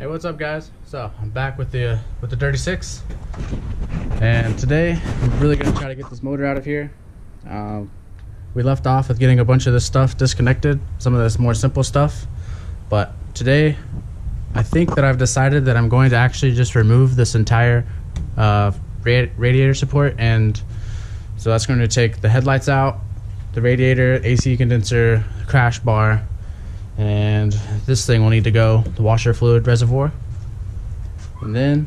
Hey, what's up guys? So I'm back with the dirty six, and today I'm really gonna try to get this motor out of here. We left off with getting a bunch of this stuff disconnected, some of this more simple stuff, but today I think that I've decided that I'm going to actually just remove this entire radiator support, and so that's going to take the headlights out, the radiator, AC condenser, crash bar, and this thing will need to go, the washer fluid reservoir. And then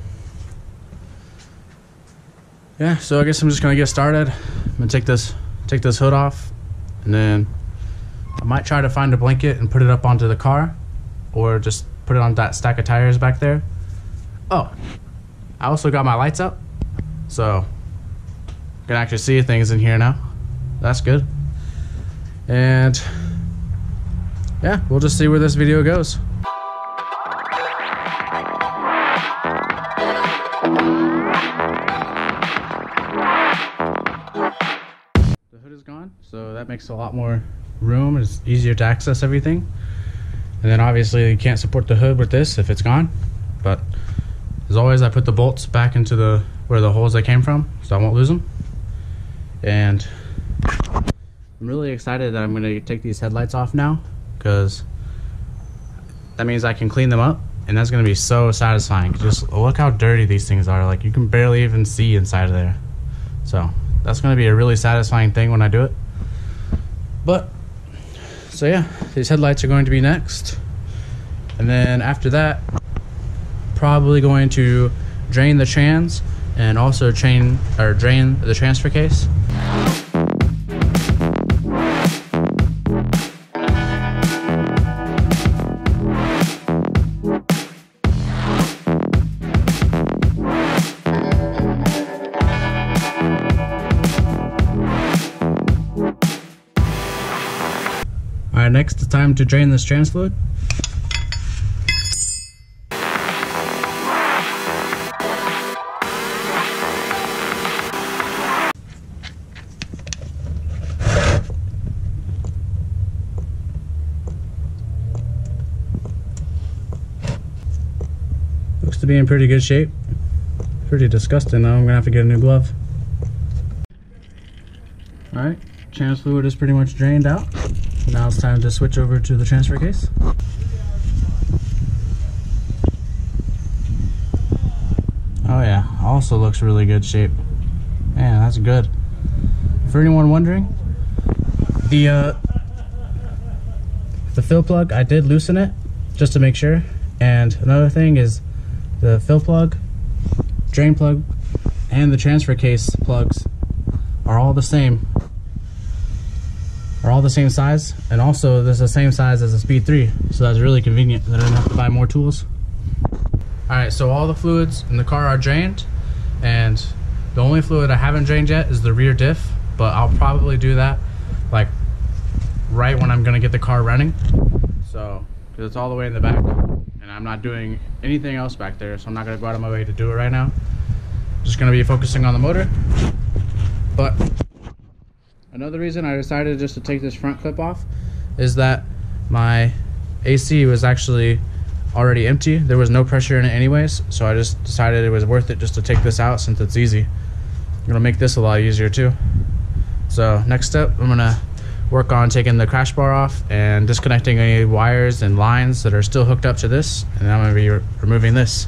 yeah, so I guess I'm just gonna get started. I'm gonna take this hood off, and then I might try to find a blanket and put it up onto the car, or just put it on that stack of tires back there. Oh, I also got my lights up, so I can actually see things in here now. That's good. And yeah, we'll just see where this video goes. The hood is gone, so that makes a lot more room. It's easier to access everything. And then obviously you can't support the hood with this if it's gone. But as always, I put the bolts back into where the holes they came from, so I won't lose them. And I'm really excited that I'm gonna take these headlights off now, because that means I can clean them up, and that's gonna be so satisfying. Just look how dirty these things are. Like, you can barely even see inside of there. So that's gonna be a really satisfying thing when I do it. But so yeah, these headlights are going to be next, and then after that, probably going to drain the trans and also drain the transfer case. Alright, next it's time to drain this trans fluid. Looks to be in pretty good shape. Pretty disgusting though, I'm gonna have to get a new glove. Alright, trans fluid is pretty much drained out. Now it's time to switch over to the transfer case. Oh yeah, also looks really good shape. Man, that's good. For anyone wondering, the fill plug, I did loosen it just to make sure. And another thing is the fill plug, drain plug, and the transfer case plugs are all the same. Are all the same size, and also this is the same size as a Speed 3, so that's really convenient that I don't have to buy more tools. Alright, so all the fluids in the car are drained, and the only fluid I haven't drained yet is the rear diff, but I'll probably do that like right when I'm gonna get the car running, so because it's all the way in the back and I'm not doing anything else back there, so I'm not gonna go out of my way to do it right now. Just gonna be focusing on the motor. But another reason I decided just to take this front clip off is that my AC was actually already empty. There was no pressure in it anyways, so I just decided it was worth it just to take this out since it's easy. I'm gonna make this a lot easier too. So next step, I'm gonna work on taking the crash bar off and disconnecting any wires and lines that are still hooked up to this, and I'm gonna be removing this.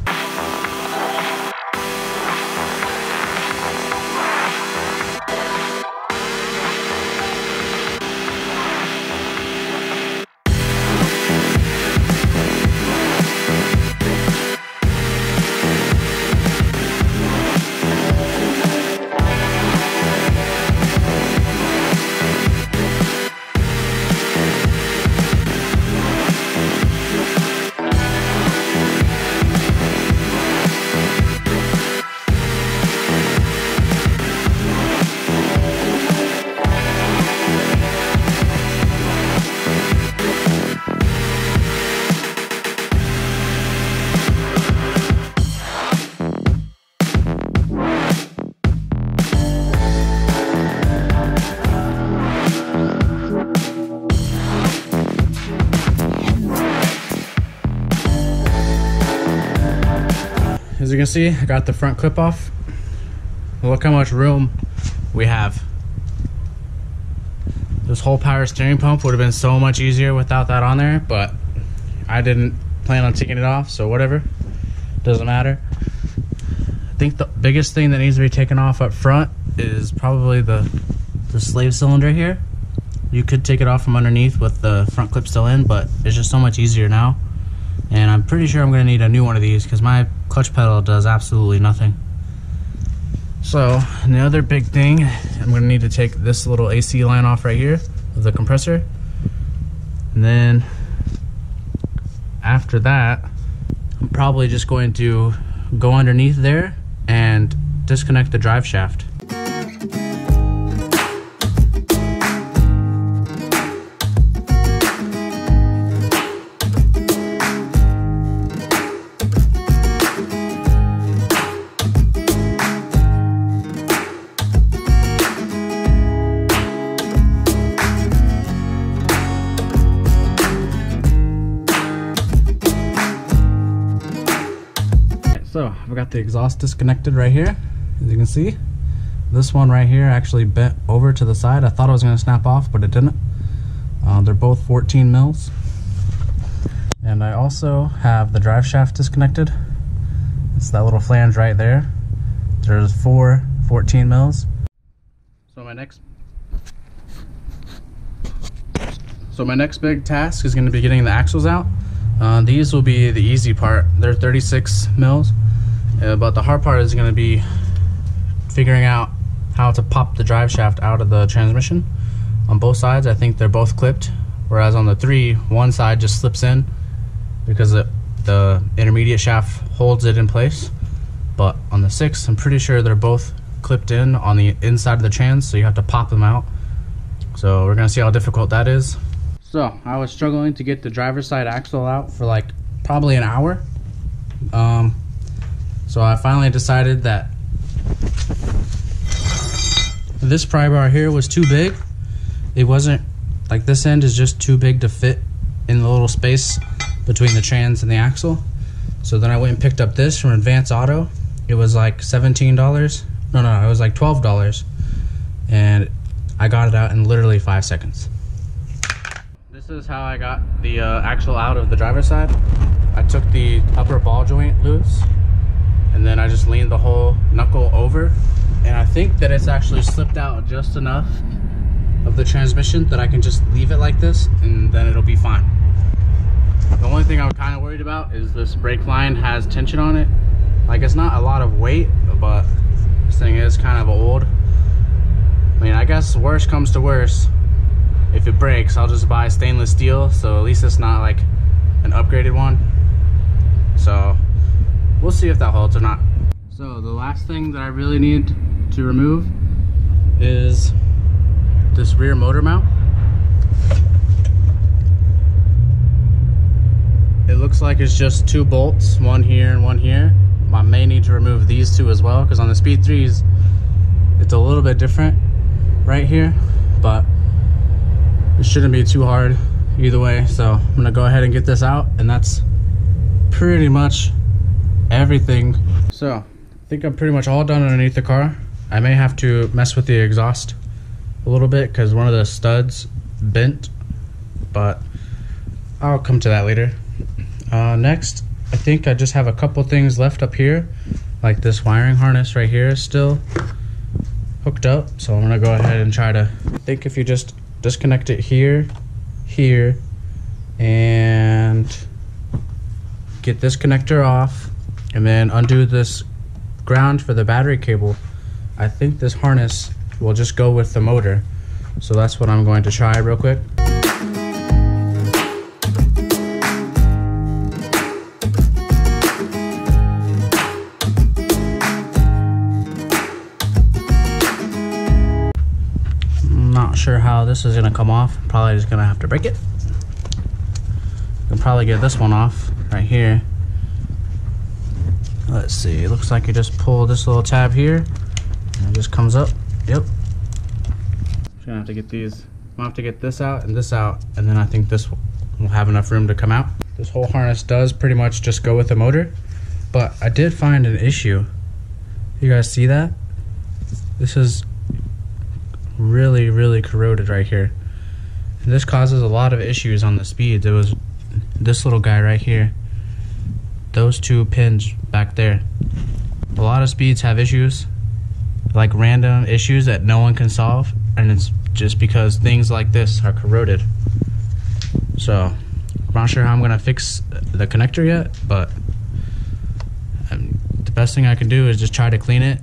as you can see, I got the front clip off. Look how much room we have. This whole power steering pump would have been so much easier without that on there, but I didn't plan on taking it off, so whatever, doesn't matter. I think the biggest thing that needs to be taken off up front is probably the slave cylinder here. You could take it off from underneath with the front clip still in, but it's just so much easier now. And I'm pretty sure I'm gonna need a new one of these because my clutch pedal does absolutely nothing. So, and the other big thing, I'm gonna need to take this little AC line off right here of the compressor. And then after that, I'm probably just going to go underneath there and disconnect the drive shaft. So I've got the exhaust disconnected right here. As you can see, this one right here actually bent over to the side. I thought it was going to snap off, but it didn't. They're both 14 mils. And I also have the drive shaft disconnected. It's that little flange right there. There's four 14 mils. So my next big task is going to be getting the axles out. These will be the easy part. They're 36 mils. But the hard part is going to be figuring out how to pop the drive shaft out of the transmission. On both sides, I think they're both clipped, whereas on the 3, one side just slips in because the intermediate shaft holds it in place. But on the 6, I'm pretty sure they're both clipped in on the inside of the trans, so you have to pop them out. So we're going to see how difficult that is. So I was struggling to get the driver's side axle out for like probably an hour. So I finally decided that this pry bar here was too big. It wasn't, like this end is just too big to fit in the little space between the trans and the axle. So then I went and picked up this from Advance Auto. It was like $17. No, it was like $12. And I got it out in literally 5 seconds. This is how I got the axle out of the driver's side. I took the upper ball joint loose, and then I just leaned the whole knuckle over, and I think that it's actually slipped out just enough of the transmission that I can just leave it like this and then it'll be fine. The only thing I'm kind of worried about is this brake line has tension on it. Like, it's not a lot of weight, but this thing is kind of old. I mean, I guess worse comes to worse, if it breaks, I'll just buy stainless steel, so at least it's not like an upgraded one. So we'll see if that holds or not. So the last thing that I really need to remove is this rear motor mount. It looks like it's just two bolts, one here and one here. I may need to remove these two as well, because on the Speed 3s, it's a little bit different right here, but it shouldn't be too hard either way. So I'm going to go ahead and get this out, and that's pretty much everything. So I think I'm pretty much all done underneath the car. I may have to mess with the exhaust a little bit because one of the studs bent, but I'll come to that later. Next, I think I just have a couple things left up here, like this wiring harness right here is still hooked up, so I'm gonna go ahead and try to, I think if you just disconnect it here, here, and get this connector off, and then undo this ground for the battery cable, I think this harness will just go with the motor. So that's what I'm going to try real quick. I'm not sure how this is going to come off. Probably just going to have to break it. I'll probably get this one off right here. Let's see, it looks like you just pull this little tab here and it just comes up. Yep. Just gonna have to get these. I'm gonna have to get this out, and then I think this will have enough room to come out. This whole harness does pretty much just go with the motor, But I did find an issue. You guys see that? This is really, really corroded right here. And this causes a lot of issues on the speeds. It was this little guy right here. Those two pins back there. A lot of speeds have issues, like random issues that no one can solve, and it's just because things like this are corroded. So I'm not sure how I'm gonna fix the connector yet, but the best thing I can do is just try to clean it,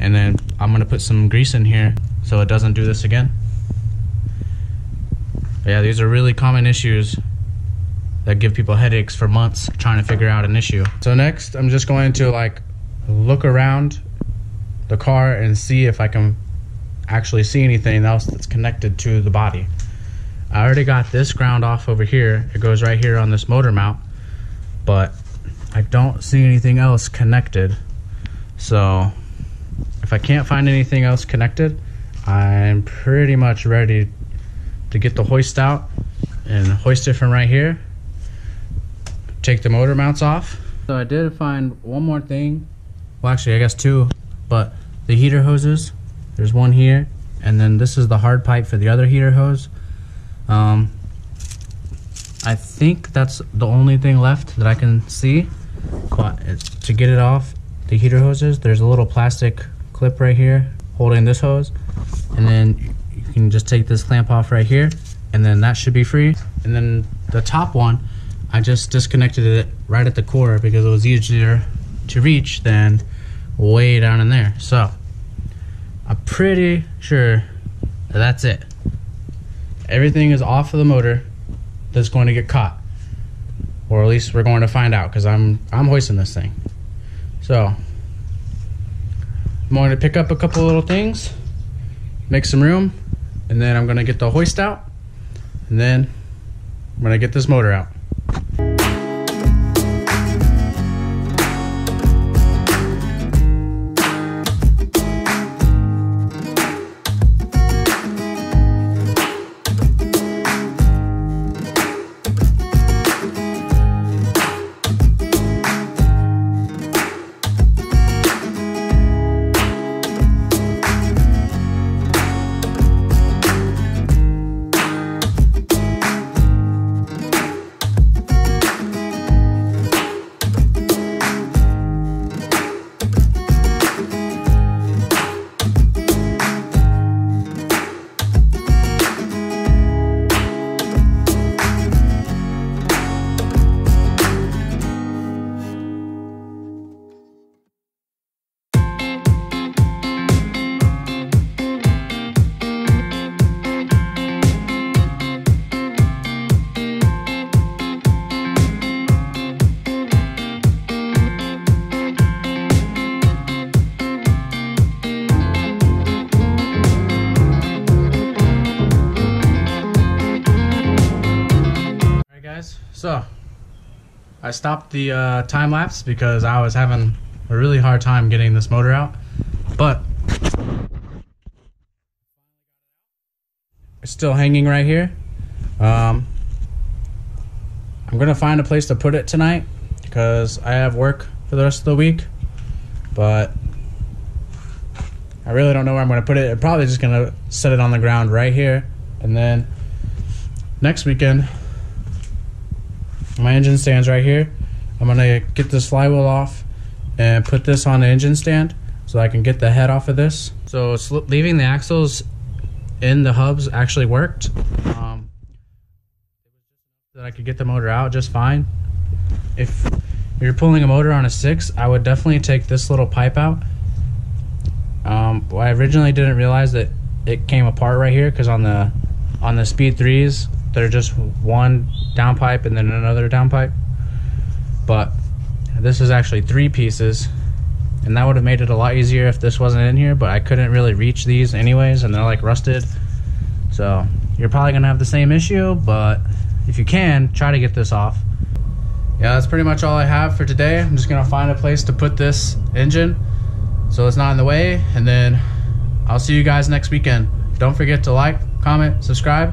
and then I'm gonna put some grease in here so it doesn't do this again. But yeah, these are really common issues that give people headaches for months trying to figure out an issue. So next, I'm just going to like look around the car and see if I can actually see anything else that's connected to the body. I already got this ground off over here. It goes right here on this motor mount, but I don't see anything else connected. So if I can't find anything else connected, I'm pretty much ready to get the hoist out and hoist it from right here. Take the motor mounts off. So I did find one more thing. Well, actually, I guess two, but the heater hoses. There's one here, and then this is the hard pipe for the other heater hose. I think that's the only thing left that I can see. To get it off the heater hoses, there's a little plastic clip right here holding this hose, and then you can just take this clamp off right here, and then that should be free. And then the top one, I just disconnected it right at the core because it was easier to reach than way down in there. So I'm pretty sure that's it. Everything is off of the motor that's going to get caught, or at least we're going to find out, because I'm hoisting this thing. So I'm going to pick up a couple little things, make some room, and then I'm going to get the hoist out, and then I'm going to get this motor out. So I stopped the time lapse because I was having a really hard time getting this motor out, but it's still hanging right here. I'm gonna find a place to put it tonight because I have work for the rest of the week, but I really don't know where I'm gonna put it. I'm probably just gonna set it on the ground right here, and then next weekend my engine stand's right here. I'm gonna get this flywheel off and put this on the engine stand so I can get the head off of this. So leaving the axles in the hubs actually worked. That I could get the motor out just fine. If you're pulling a motor on a 6, I would definitely take this little pipe out. I originally didn't realize that it came apart right here, because on the Speed 3s, they're just one downpipe and then another downpipe, but this is actually 3 pieces, and that would have made it a lot easier if this wasn't in here, but I couldn't really reach these anyways, and they're like rusted. So you're probably gonna have the same issue, but if you can, try to get this off. Yeah, that's pretty much all I have for today. I'm just gonna find a place to put this engine so it's not in the way, and then I'll see you guys next weekend. Don't forget to like, comment, subscribe,